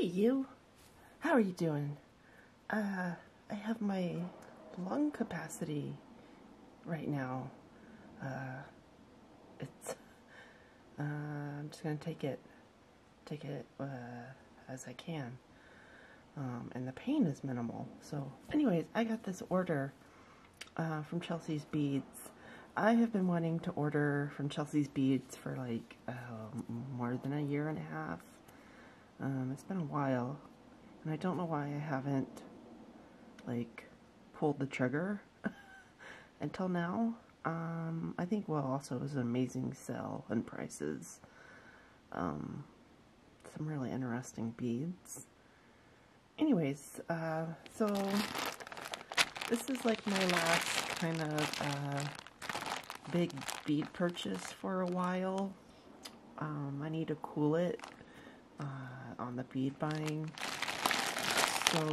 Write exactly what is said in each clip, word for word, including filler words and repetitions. Hey you, how are you doing? Uh, I have my lung capacity right now. Uh, it's, uh, I'm just gonna take it, take it, uh, as I can. Um, and the pain is minimal. So anyways, I got this order, uh, from Chelsea's Beads. I have been wanting to order from Chelsea's Beads for like, uh, more than a year and a half. Um, it's been a while, and I don't know why I haven't, like, pulled the trigger until now. Um, I think, well, also it was an amazing sale and prices. Um, some really interesting beads. Anyways, uh, so this is like my last kind of, uh, big bead purchase for a while. Um, I need to cool it, uh, on the bead buying. So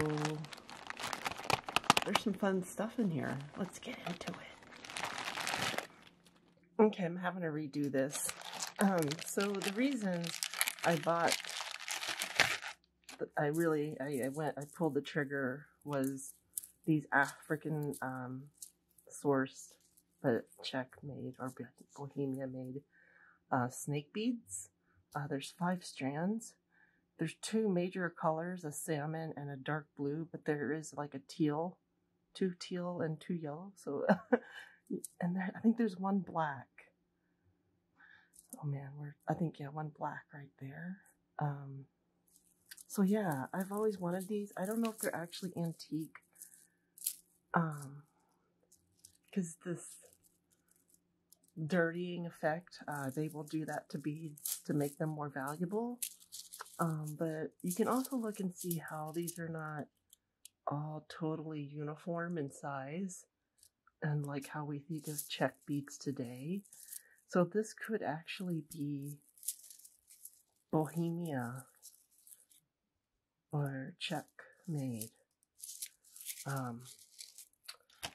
there's some fun stuff in here. Let's get into it. Okay, I'm having to redo this. Um, so the reason I bought, I really, I, I went, I pulled the trigger was these African, um, sourced, but Czech made or Bohemia made, uh, snake beads. Uh, there's five strands. There's two major colors, a salmon and a dark blue, but there is like a teal, two teal and two yellow. So, and there, I think there's one black. Oh man, we're, I think, yeah, one black right there. Um, so yeah, I've always wanted these. I don't know if they're actually antique. Um, cause this dirtying effect, uh, they will do that to beads to make them more valuable. Um, but you can also look and see how these are not all totally uniform in size and like how we think of Czech beads today. So this could actually be Bohemia or Czech made. Um,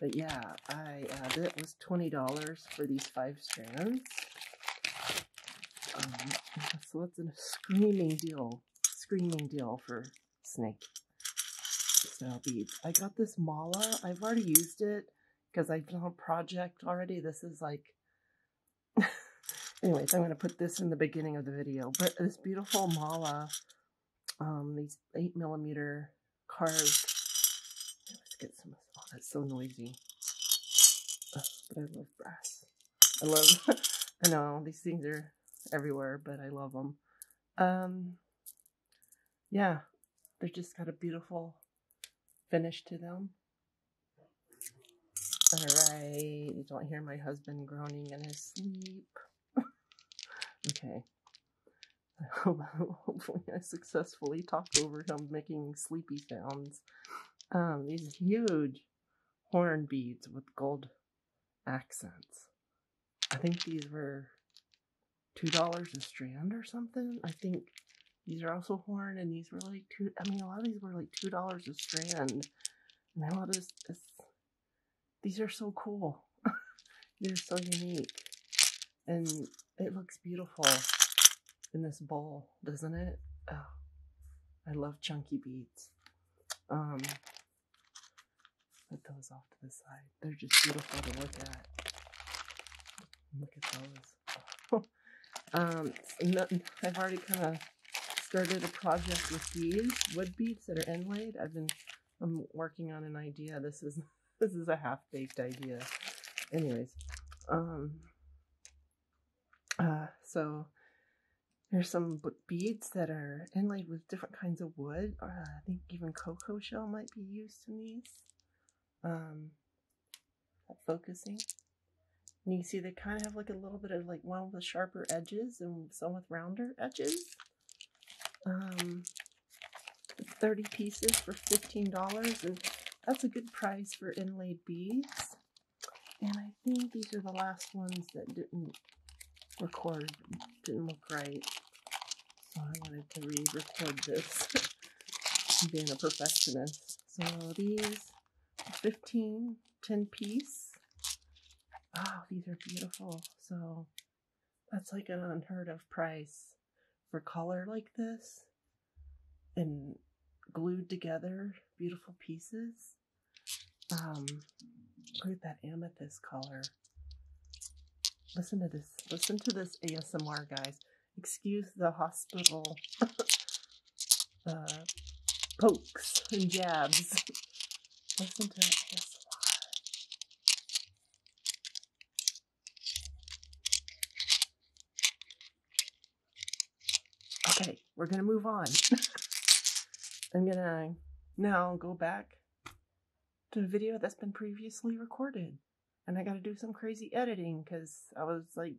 but yeah, I, uh, that was twenty dollars for these five strands. Um, so that's a screaming deal, screaming deal for snake style beads. I got this mala. I've already used it because I've done a project already. This is like, anyways, I'm going to put this in the beginning of the video, but this beautiful mala, um, these eight millimeter carved, let's get some, oh, that's so noisy, oh, but I love brass. I love, I know these things are everywhere, but I love them. Um, yeah, they're just got a beautiful finish to them. All right, you don't hear my husband groaning in his sleep. Okay, hopefully I successfully talked over him making sleepy sounds. Um, these huge horn beads with gold accents. I think these were two dollars a strand or something. I think these are also horn, and these were like two, I mean, a lot of these were like two dollars a strand. And a lot of this, this, these are so cool. They're so unique. And it looks beautiful in this bowl, doesn't it? Oh, I love chunky beads. Um, put those off to the side. They're just beautiful to look at. Look at those. Um, I've already kind of started a project with these wood beads that are inlaid. I've been, I'm working on an idea. This is, this is a half-baked idea. Anyways, um, uh, so here's some beads that are inlaid with different kinds of wood. Uh, I think even cocoa shell might be used in these. Um, focusing. And you can see they kind of have like a little bit of like one with sharper edges and some with rounder edges. Um, thirty pieces for fifteen dollars, and that's a good price for inlaid beads. And I think these are the last ones that didn't record, didn't look right. So I wanted to re-record this, being a perfectionist. So these, fifteen, ten piece. Wow, these are beautiful. So that's like an unheard of price for color like this. and glued together beautiful pieces. Um, look at that amethyst color. Listen to this. Listen to this A S M R, guys. Excuse the hospital uh, pokes and jabs. Listen to that A S M R. Okay, we're going to move on. I'm going to now go back to a video that's been previously recorded. And I got to do some crazy editing because I was like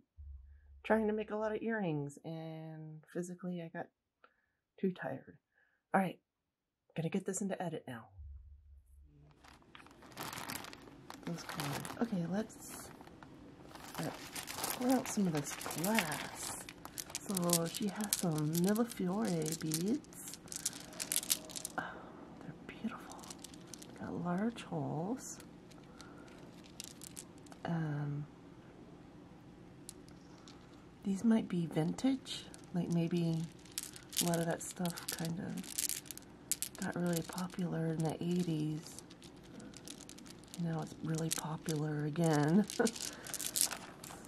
trying to make a lot of earrings and physically I got too tired. All right, I'm going to get this into edit now. Those colors. Okay, let's uh, pull out some of this glass. So she has some Millefiori beads. Oh, they're beautiful. Got large holes. Um, these might be vintage. Like maybe a lot of that stuff kind of got really popular in the eighties. Now it's really popular again.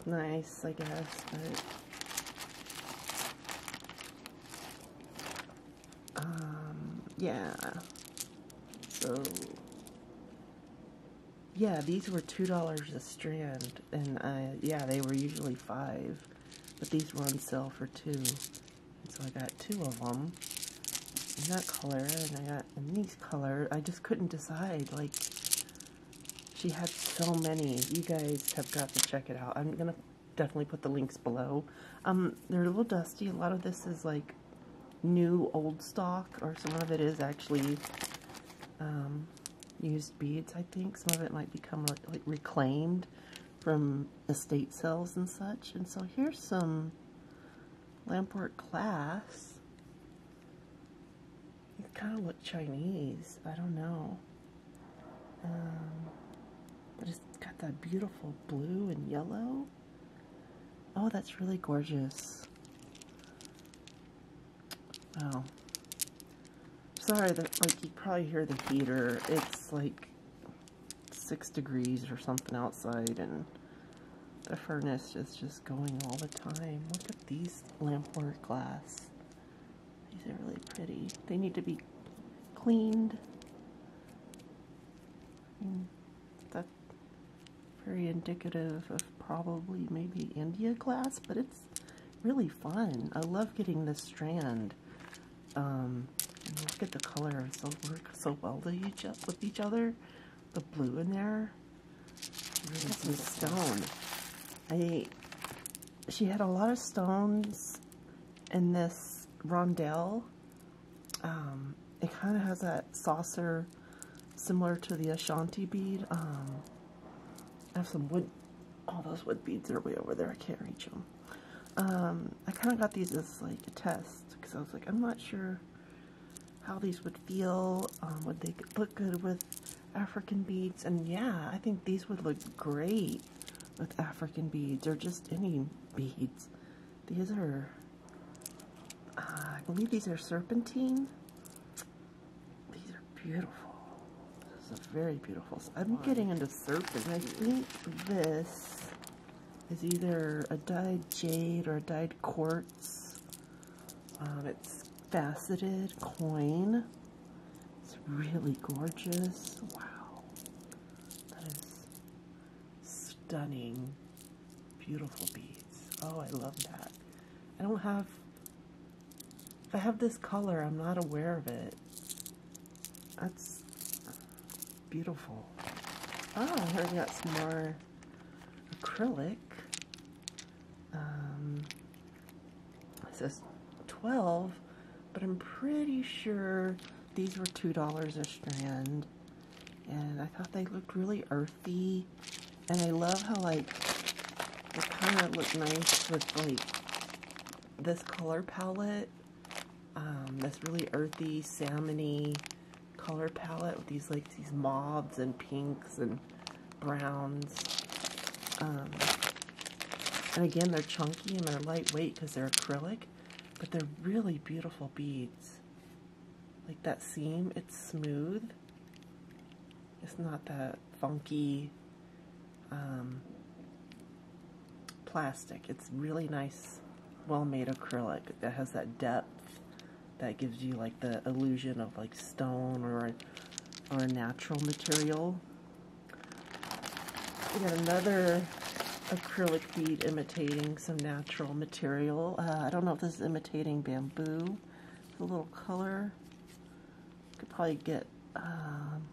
Nice, I guess, but... yeah, so, yeah, these were two dollars a strand, and I, yeah, they were usually five, but these were on sale for two, and so I got two of them, in that color, and I got in these color. I just couldn't decide, like, she had so many. You guys have got to check it out. I'm gonna definitely put the links below. Um, they're a little dusty. A lot of this is, like, new old stock, or some of it is actually um, used beads, I think. Some of it might become like, like reclaimed from estate sales and such. And so here's some Lamport glass. It kind of looks Chinese, I don't know. Um, but it's got that beautiful blue and yellow. Oh, that's really gorgeous. Oh, sorry that, like, you probably hear the heater. It's like six degrees or something outside, and the furnace is just going all the time. Look at these Lamport glass. These are really pretty. They need to be cleaned. And that's very indicative of probably maybe India glass, but it's really fun. I love getting this strand. Um, and look at the color. They'll work so well to each up with each other. The blue in there. Really some stone. I, she had a lot of stones in this rondelle. Um, it kind of has that saucer similar to the Ashanti bead. Um, I have some wood. Oh, those wood beads are way over there. I can't reach them. Um, I kind of got these as like a test. I was like, I'm not sure how these would feel, um, would they look good with African beads, and yeah, I think these would look great with African beads, or just any beads. These are, uh, I believe these are serpentine. These are beautiful. This is a very beautiful, I'm getting into serpent. I think this is either a dyed jade or a dyed quartz. Um, it's faceted coin. It's really gorgeous. Wow. That is stunning. Beautiful beads. Oh, I love that. I don't have... If I have this color, I'm not aware of it. That's beautiful. Oh, I heard we got some more acrylic. Um, it says... twelve, but I'm pretty sure these were two dollars a strand, and I thought they looked really earthy, and I love how, like, they kind of look nice with, like, this color palette, um, this really earthy, salmony color palette with these, like, these mauves and pinks and browns, um, and again, they're chunky and they're lightweight because they're acrylic. But they're really beautiful beads. like that seam, it's smooth. It's not that funky um, plastic. It's really nice, well-made acrylic that has that depth that gives you like the illusion of like stone or or a natural material. We got another acrylic bead imitating some natural material. Uh, I don't know if this is imitating bamboo. It's a little color. Could probably get um,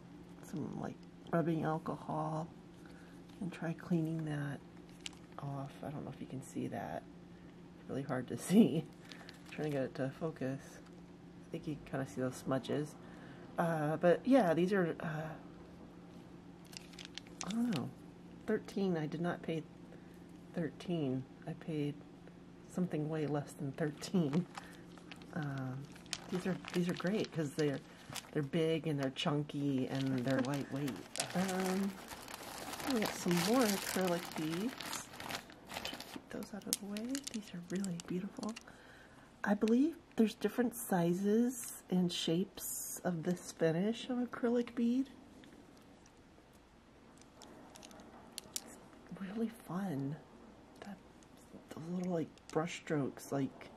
some like rubbing alcohol and try cleaning that off. I don't know if you can see that. It's really hard to see. I'm trying to get it to focus. I think you can kind of see those smudges. Uh, but yeah, these are, uh, I don't know, thirteen. I did not pay thirteen. I paid something way less than thirteen. Um, these are these are great because they're they're big and they're chunky and they're lightweight. Um, we got some more acrylic beads. Keep those out of the way. These are really beautiful. I believe there's different sizes and shapes of this finish of acrylic bead. It's really fun. That, those little like brush strokes, like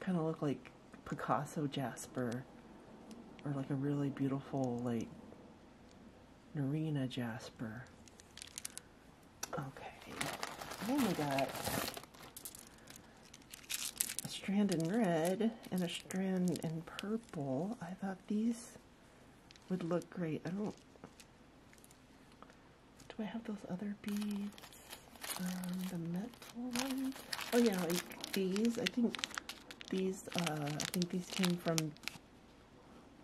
kind of look like Picasso Jasper, or like a really beautiful like Narina Jasper. Okay, I only got a strand in red and a strand in purple. I thought these would look great. I don't, do I have those other beads? Um, the metal ones? Oh yeah, like these. I think these, uh, I think these came from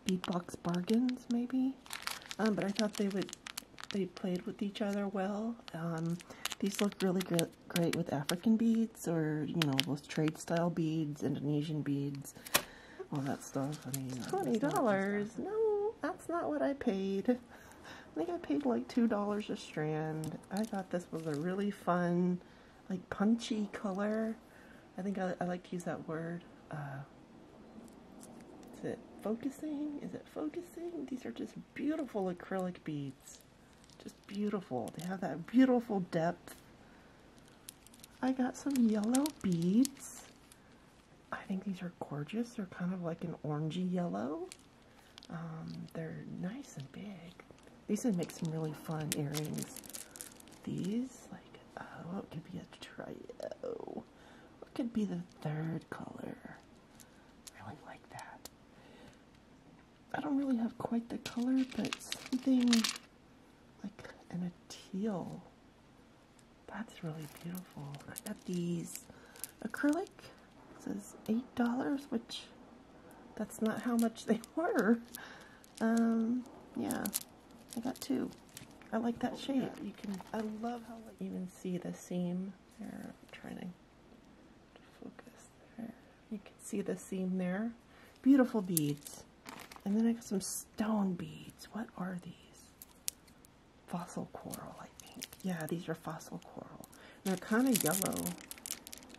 Beatbox Bargains, maybe? Um, but I thought they would, they played with each other well. Um, These look really gr great with African beads, or, you know, those trade style beads, Indonesian beads, all that stuff. I mean, twenty dollars? No, that's not what I paid. I think I paid like two dollars a strand. I thought this was a really fun, like, punchy color. I think I, I like to use that word. Uh, is it focusing? Is it focusing? These are just beautiful acrylic beads. Just beautiful. They have that beautiful depth. I got some yellow beads. I think these are gorgeous. They're kind of like an orangey yellow. Um, they're nice and big. These would make some really fun earrings. These, like, oh, it could be a trio. What could be the third color? I really like that. I don't really have quite the color, but something like and a teal. That's really beautiful. I got these acrylic. It says eight dollars, which that's not how much they were. Um, yeah, I got two. I like that shape. You can. I love how like, you can see the seam there. I'm trying to focus there. You can see the seam there. Beautiful beads. And then I got some stone beads. What are these? Fossil coral, I think. Yeah, these are fossil coral. They're kind of yellow.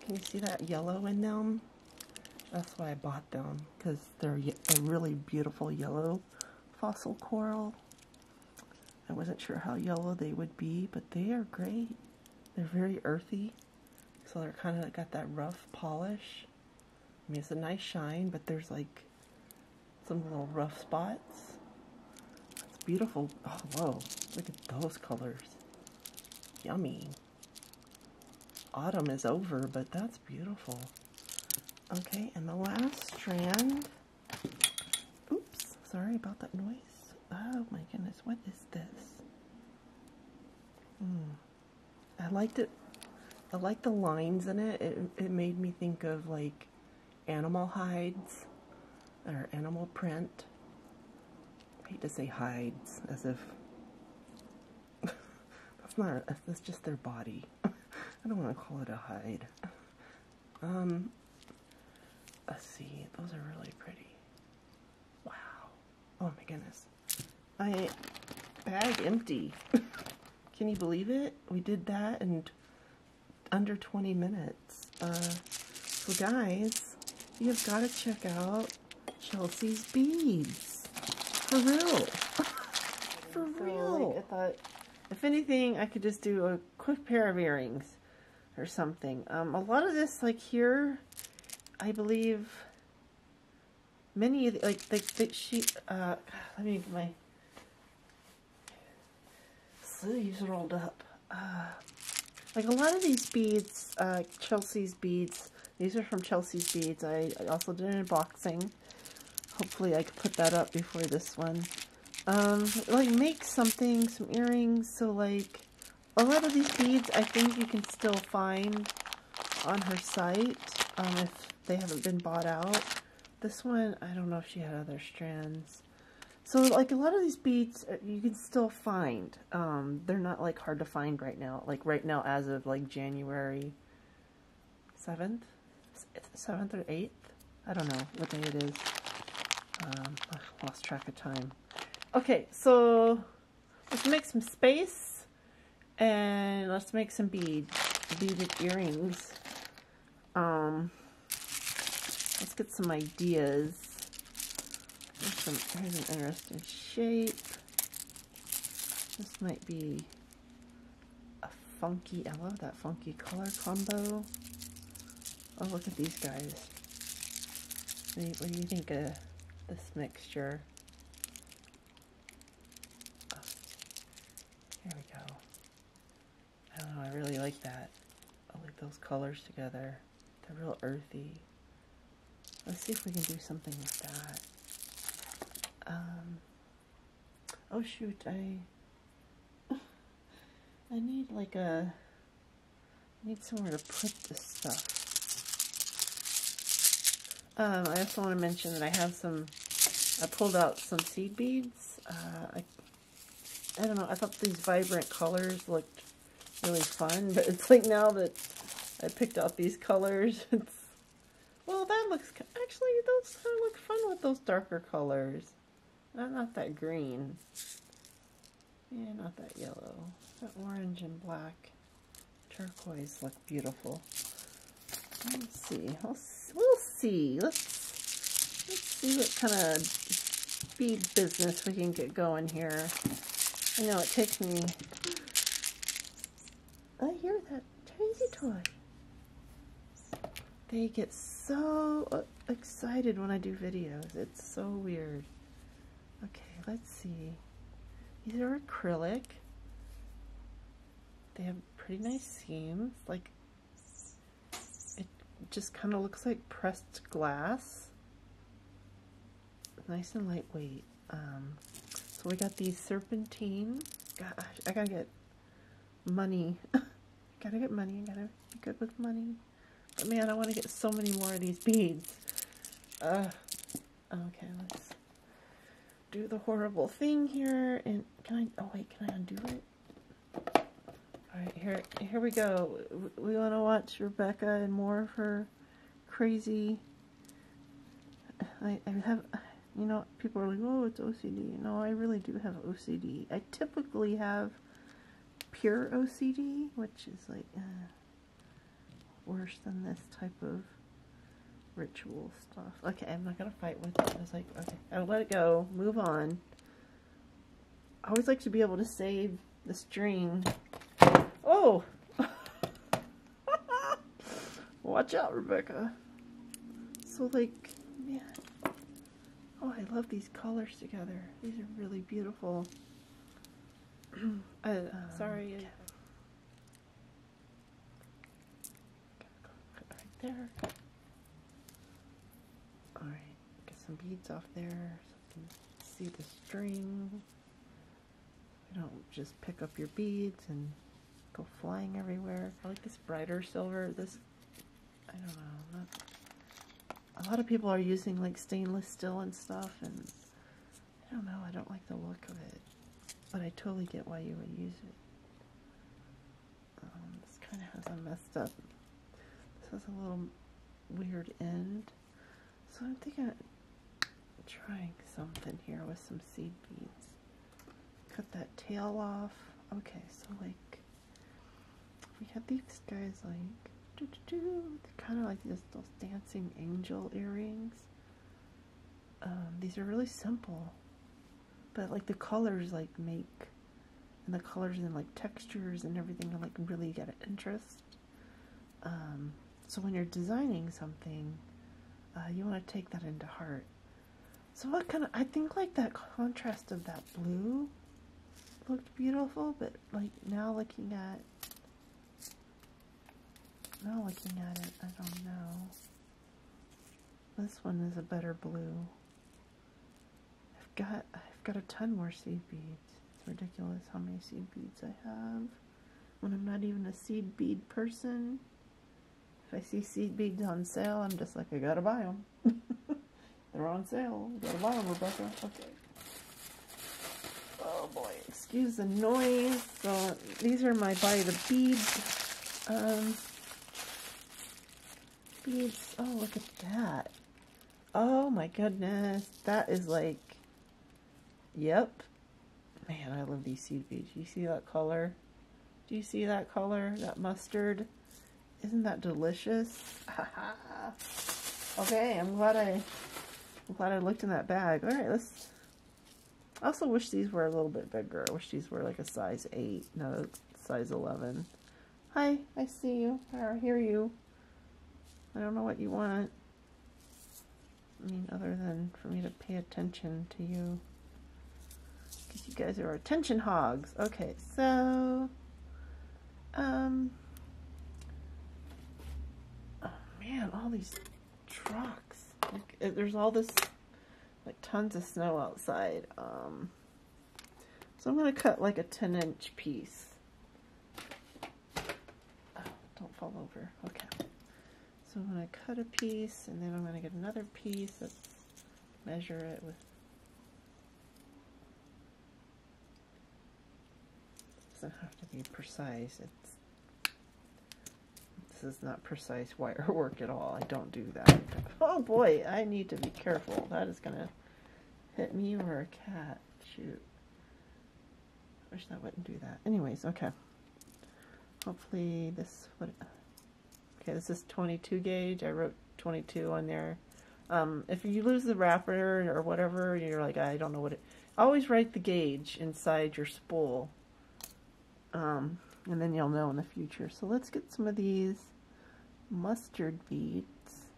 Can you see that yellow in them? That's why I bought them, because they're a really beautiful yellow fossil coral. I wasn't sure how yellow they would be, but they are great. They're very earthy, so they're kind of got that rough polish. I mean, it's a nice shine, but there's like some little rough spots. Beautiful. Oh, whoa. Look at those colors. Yummy. Autumn is over, but that's beautiful. Okay, and the last strand. Oops, sorry about that noise. Oh my goodness, what is this? Mm. I liked it. I like the lines in it. It, it made me think of like animal hides or animal print. I hate to say hides, as if that's not, that's just their body. I don't want to call it a hide. Um, let's see, those are really pretty. Wow. Oh my goodness. My bag empty. Can you believe it? We did that in under twenty minutes. Uh, so guys, you have got to check out Chelsea's Beads. For real. For real. So, like, I thought, if anything, I could just do a quick pair of earrings or something. Um, a lot of this, like here, I believe, many of the, like, like, that she, uh, let me get my sleeves rolled up. Uh, like a lot of these beads, uh, Chelsea's Beads, these are from Chelsea's Beads. I, I also did an unboxing. Hopefully I can put that up before this one. Um, like make something, some earrings. So like a lot of these beads I think you can still find on her site, um, if they haven't been bought out. This one, I don't know if she had other strands. So like a lot of these beads you can still find. Um, they're not like hard to find right now. Like right now as of like January seventh? seventh or eighth? I don't know what day it is. Um, I lost track of time. Okay, so let's make some space and let's make some beads, beaded earrings. Um, let's get some ideas. Here's, some, here's an interesting shape. This might be a funky, I love that funky color combo. Oh, look at these guys. What do you, what do you think of this mixture? Here we go. I don't know, I really like that. I like those colors together. They're real earthy. Let's see if we can do something with that. Um, oh shoot, I I need like a, I need somewhere to put this stuff. Um, I also want to mention that I have some, I pulled out some seed beads. Uh, I I don't know, I thought these vibrant colors looked really fun, but it's like now that I picked out these colors, it's, well, that looks, actually, those kind of look fun with those darker colors. Not, not that green. Yeah, not that yellow. That orange and black turquoise look beautiful. Let's see. We'll, we'll see. Let's, let's see what kind of bead business we can get going here. I know it takes me. I hear that tiny toy. They get so excited when I do videos. It's so weird. Okay, let's see. These are acrylic. They have pretty nice seams. Like, it just kind of looks like pressed glass. Nice and lightweight. Um, So we got these serpentine. Gosh, I gotta get money. Gotta get money. Gotta be good with money. But man, I want to get so many more of these beads. Uh, okay, let's do the horrible thing here. And can I? Oh wait, can I undo it? All right, here, here we go. We want to watch Rebecca and more of her crazy. I, I have. You know, people are like, oh, it's O C D. No, I really do have O C D. I typically have pure O C D, which is like uh, worse than this type of ritual stuff. Okay, I'm not going to fight with it. I was like, okay, I'll let it go. Move on. I always like to be able to save the string. Oh! Watch out, Rebecca. So, like, man. Oh, I love these colors together. These are really beautiful. I, um, Sorry. Okay. Right there. Alright, get some beads off there so you can see the string. You don't just pick up your beads and go flying everywhere. I like this brighter silver. This, I don't know, not... A lot of people are using like stainless steel and stuff, and I don't know, I don't like the look of it, but I totally get why you would use it. Um, this kind of has a messed up, this has a little weird end, so I'm thinking of trying something here with some seed beads. Cut that tail off. Okay, so like, we had these guys like, they're kind of like this, those dancing angel earrings. um, these are really simple, but like the colors like make, and the colors and like textures and everything like really get an interest. Um, so when you're designing something, uh, you want to take that into heart. So what kind of, I think like that contrast of that blue looked beautiful, but like now looking at, now looking at it, I don't know. This one is a better blue. I've got, I've got a ton more seed beads. It's ridiculous how many seed beads I have. When I'm not even a seed bead person, if I see seed beads on sale, I'm just like, I gotta buy them. They're on sale. Gotta buy them, Rebecca. Okay. Oh boy, excuse the noise. So these are my buy the beads. Um, beads. Oh, look at that. Oh my goodness. That is like, yep. Man, I love these seed beads. You see that color? Do you see that color? That mustard? Isn't that delicious? Okay, I'm glad I... I'm glad I looked in that bag. Alright, let's... I also wish these were a little bit bigger. I wish these were like a size eight. No, size eleven. Hi, I see you. I hear you. I don't know what you want. I mean, other than for me to pay attention to you. Because you guys are attention hogs. Okay, so... Um... Oh man, all these trucks. Like, there's all this, like, tons of snow outside. Um, so I'm going to cut, like, a ten inch piece. Oh, don't fall over. Okay. So I'm going to cut a piece, and then I'm going to get another piece. Let's measure it with... It doesn't have to be precise. It's... This is not precise wire work at all. I don't do that. Oh boy, I need to be careful. That is gonna hit me or a cat. Shoot. I wish that wouldn't do that. Anyways, okay. Hopefully this would... Okay, this is twenty-two gauge. I wrote twenty-two on there. Um, if you lose the wrapper or whatever, you're like, I don't know what it... Always write the gauge inside your spool. Um... And then you'll know in the future. So let's get some of these mustard beads. Let's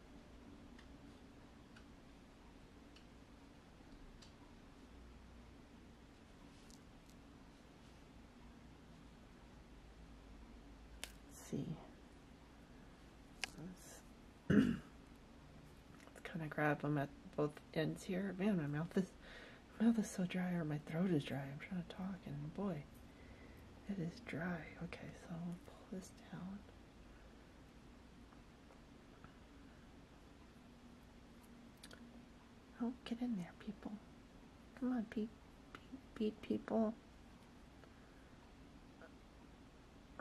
see. Let's, let's kind of grab them at both ends here. Man, my mouth is my mouth is so dry, or my throat is dry. I'm trying to talk, and boy. It is dry. Okay, so I'm going to pull this down. Oh, get in there, people. Come on, bead, bead, bead people.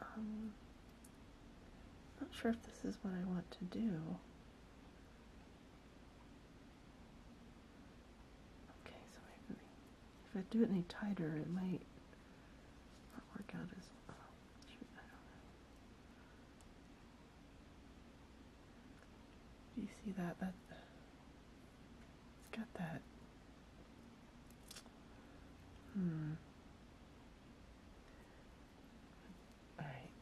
Um, not sure if this is what I want to do. Okay, so maybe if I do it any tighter, it might... out as well. Shoot, I don't know. Do you see that? That it's got that. Hmm. All right.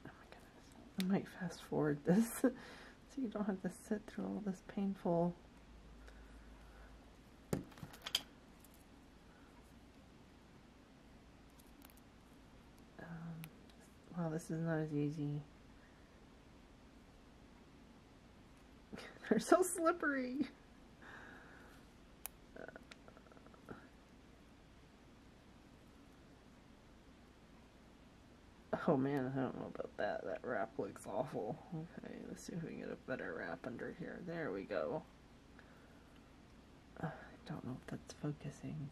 Oh my goodness! I might fast forward this. You don't have to sit through all this painful. Um, wow, this is not as easy. They're so slippery. Oh man, I don't know about that. That wrap looks awful. Okay, let's see if we can get a better wrap under here. There we go. Uh, I don't know if that's focusing.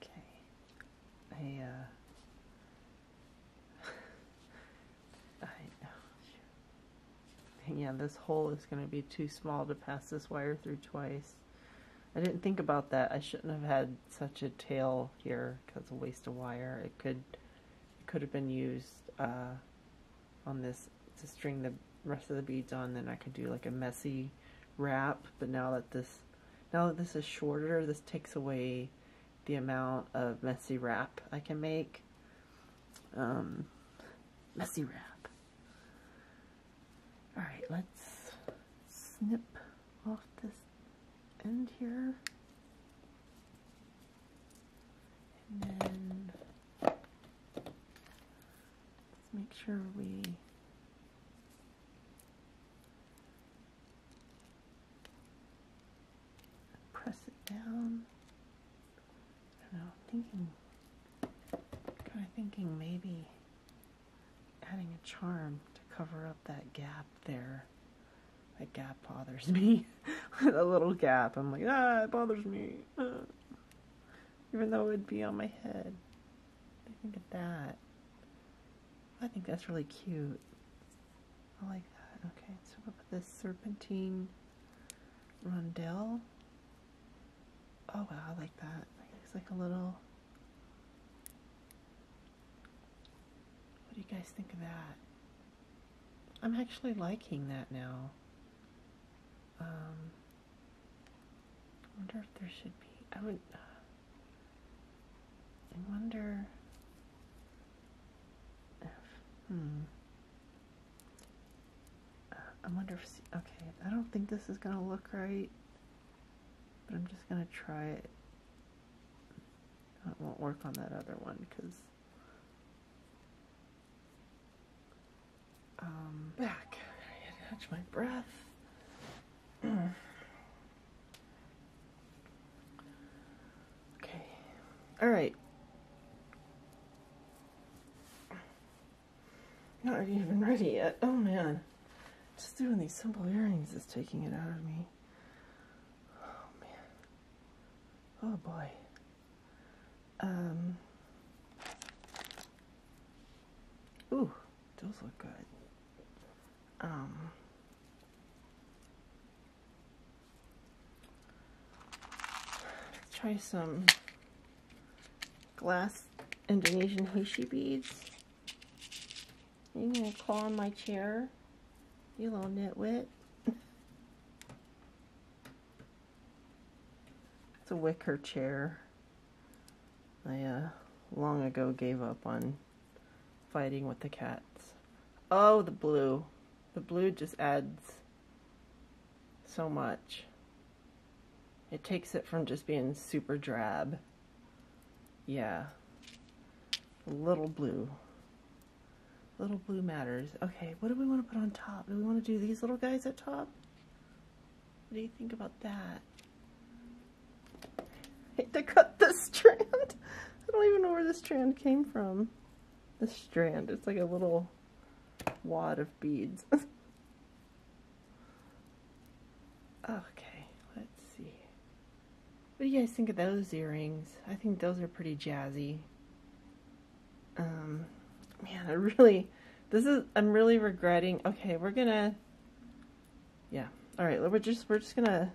Okay. I, uh... yeah, this hole is going to be too small to pass this wire through twice. I didn't think about that. I shouldn't have had such a tail here because it's a waste of wire. It could it could have been used uh, on this to string the rest of the beads on. Then I could do like a messy wrap. But now that this now that this is shorter, this takes away the amount of messy wrap I can make. Um, messy wrap. All right, let's snip off this end here, and then let's make sure we press it down. I don't know, I'm thinking, kind of thinking maybe adding a charm to cover up that gap there. That gap bothers me. That little gap. I'm like, ah, it bothers me. Ah. Even though it would be on my head. I think of that. I think that's really cute. I like that. Okay, so we'll put this serpentine rondelle. Oh, wow, I like that. It's like a little... What do you guys think of that? I'm actually liking that now. Um, I wonder if there should be, I would, uh, I wonder if, hmm, uh, I wonder if, okay, I don't think this is going to look right, but I'm just going to try it. It won't work on that other one, because, um, back, I had to catch my breath. Okay. All right. Not even ready yet. Oh man, just doing these simple earrings is taking it out of me. Oh man. Oh boy. Um. Ooh, those look good. Um. Try some glass Indonesian heishi beads. You gonna claw on my chair, you little nitwit. It's a wicker chair. I uh, long ago gave up on fighting with the cats. Oh, the blue. The blue just adds so much. It takes it from just being super drab. Yeah. Little blue. Little blue matters. Okay, what do we want to put on top? Do we want to do these little guys at top? What do you think about that? I hate to cut this strand. I don't even know where this strand came from. This strand. It's like a little wad of beads. Okay. What do you guys think of those earrings? I think those are pretty jazzy. Um, man, I really, this is, I'm really regretting. Okay, we're gonna, yeah. All right, we're just, we're just gonna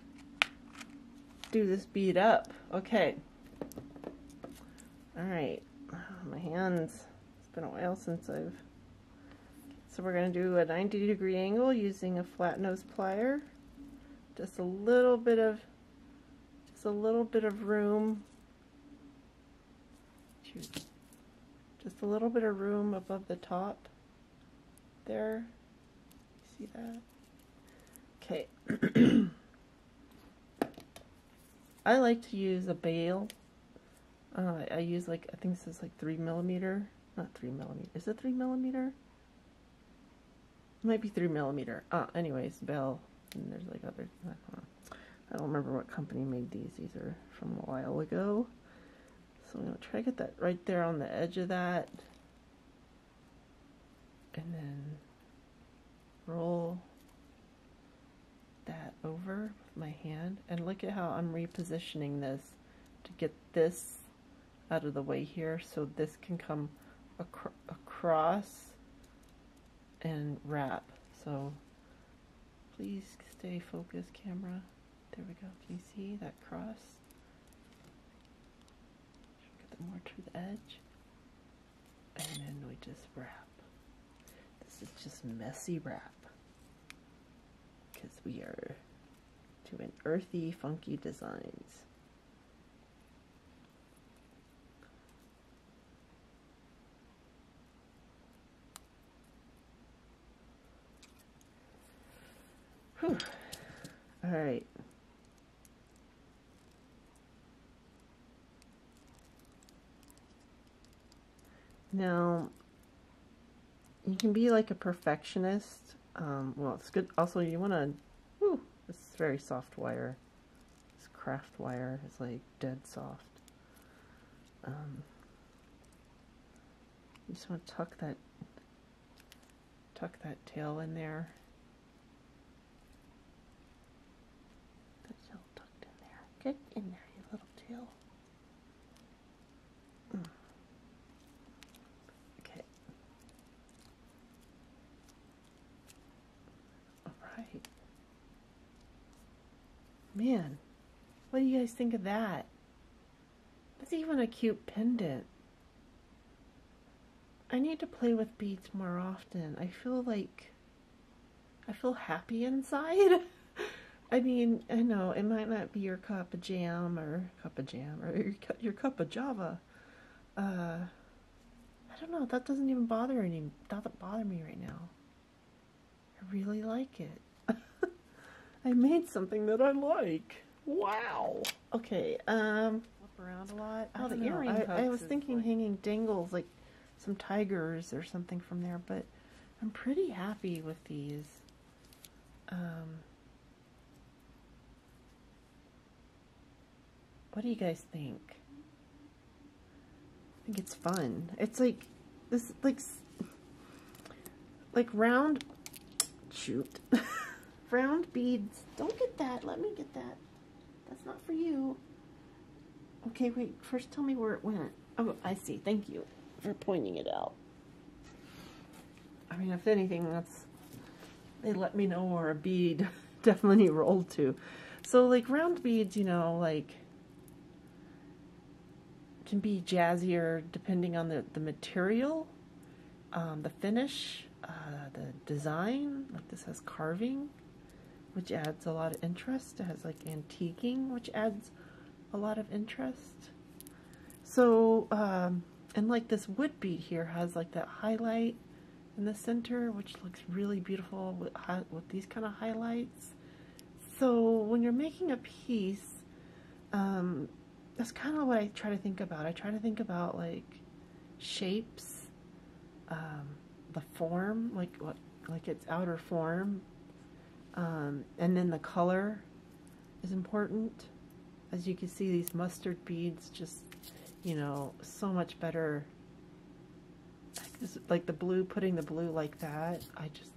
do this bead up. Okay. All right, oh, my hands, it's been a while since I've, so we're gonna do a ninety degree angle using a flat nose plier. Just a little bit of a little bit of room, shoot, just a little bit of room above the top there, see that? Okay. I like to use a bail. uh, I use like, I think this is like three millimeter, not three millimeter, is it three millimeter? It might be three millimeter, uh, anyways, bail, and there's like other, I don't know. I don't remember what company made these. These are from a while ago. So I'm going to try to get that right there on the edge of that. And then roll that over with my hand. And look at how I'm repositioning this to get this out of the way here. So this can come ac- across and wrap. So Please stay focused, camera. There we go. Can you see that cross? Get them more to the edge. And then we just wrap. This is just messy wrap. Because we are doing earthy, funky designs. Whew. All right. Now, you can be like a perfectionist. Um, well, it's good. Also, you want to, whew, this is very soft wire. This craft wire is like dead soft. Um, you just want to tuck that, tuck that tail in there. That tail tucked in there. Get in there, you little tail. Mm. Man, what do you guys think of that? That's even a cute pendant. I need to play with beads more often. I feel like, I feel happy inside. I mean, I know it might not be your cup of jam or cup of jam or your, your cup of java. Uh, I don't know. That doesn't even bother any. Doesn't bother me right now. I really like it. I made something that I like. Wow. Okay. Um. Flip around a lot. Oh, the earring hooks. I, I was thinking like hanging dangles, like some tigers or something from there, but I'm pretty happy with these. Um. What do you guys think? I think it's fun. It's like this, like, like round. Shoot. Round beads. Don't get that. Let me get that. That's not for you. Okay, wait. First tell me where it went. Oh, I see. Thank you for pointing it out. I mean, if anything, that's... They let me know where a bead definitely rolled to. So, like, round beads, you know, like... can be jazzier depending on the, the material, um, the finish, uh, the design. Like, this has carving, which adds a lot of interest. It has like antiquing, which adds a lot of interest. So, um, and like this wood bead here has like that highlight in the center, which looks really beautiful with, with these kind of highlights. So when you're making a piece, um, that's kind of what I try to think about. I try to think about like shapes, um, the form, like what, like its outer form. Um, and then the color is important. As you can see, these mustard beads just, you know, so much better. Like the blue, putting the blue like that. I just,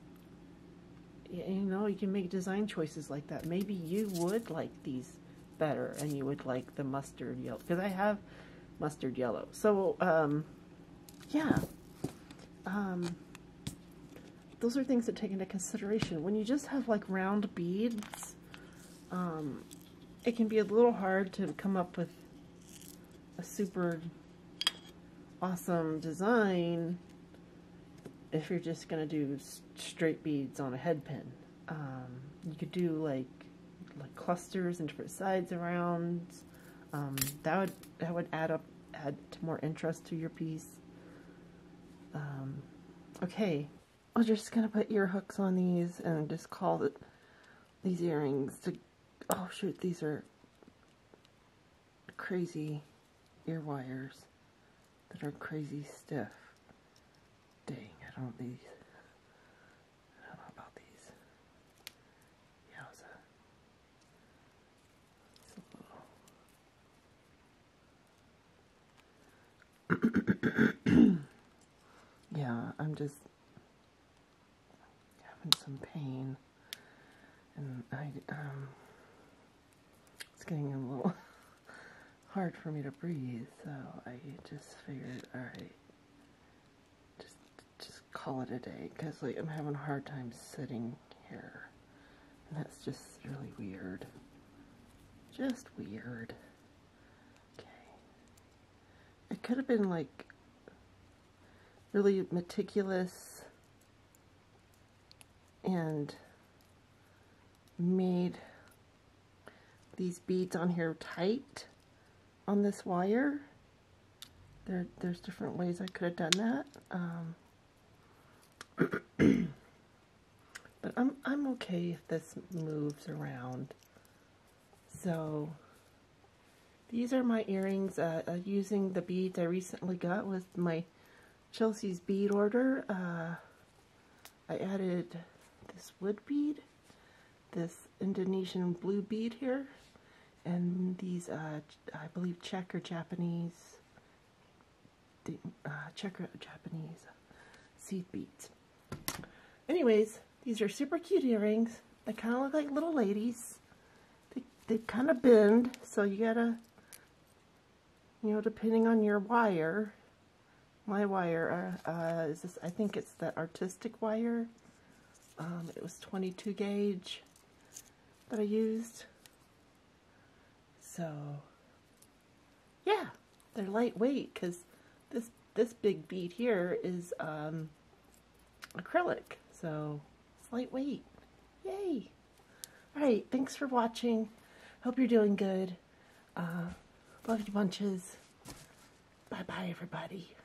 you know, you can make design choices like that. Maybe you would like these better and you would like the mustard yellow, because I have mustard yellow. So, um, yeah. Um... Those are things that take into consideration. When you just have like round beads, um, it can be a little hard to come up with a super awesome design if you're just going to do straight beads on a head pin. Um, you could do like like clusters and different sides around. Um, that would that would add up add more interest to your piece. Um, okay. I'm just gonna put ear hooks on these and just call it these earrings. To, oh shoot, these are crazy ear wires that are crazy stiff. Dang, I don't these. I don't know about these. Yowza. It's a little. Yeah, I'm just. Some pain, and I um, it's getting a little hard for me to breathe, so I just figured, all right, just just call it a day, because like I'm having a hard time sitting here And that's just really weird. Just weird. Okay. It could have been like really meticulous and made these beads on here tight on this wire. There, there's different ways I could have done that. Um, but I'm, I'm okay if this moves around. So these are my earrings. Uh, uh, using the beads I recently got with my Chelsea's bead order, uh, I added this wood bead, this Indonesian blue bead here, and these, uh, I believe, Czech or Japanese, uh, Czech or Japanese seed beads. Anyways, these are super cute earrings. They kind of look like little ladies. They, they kind of bend, so you gotta, you know, depending on your wire, my wire, uh, uh, is this, I think it's the artistic wire. Um, it was twenty-two gauge that I used. So, yeah, they're lightweight because this this big bead here is um, acrylic, so it's lightweight. Yay! All right, thanks for watching. Hope you're doing good. Uh, love you bunches. Bye bye, everybody.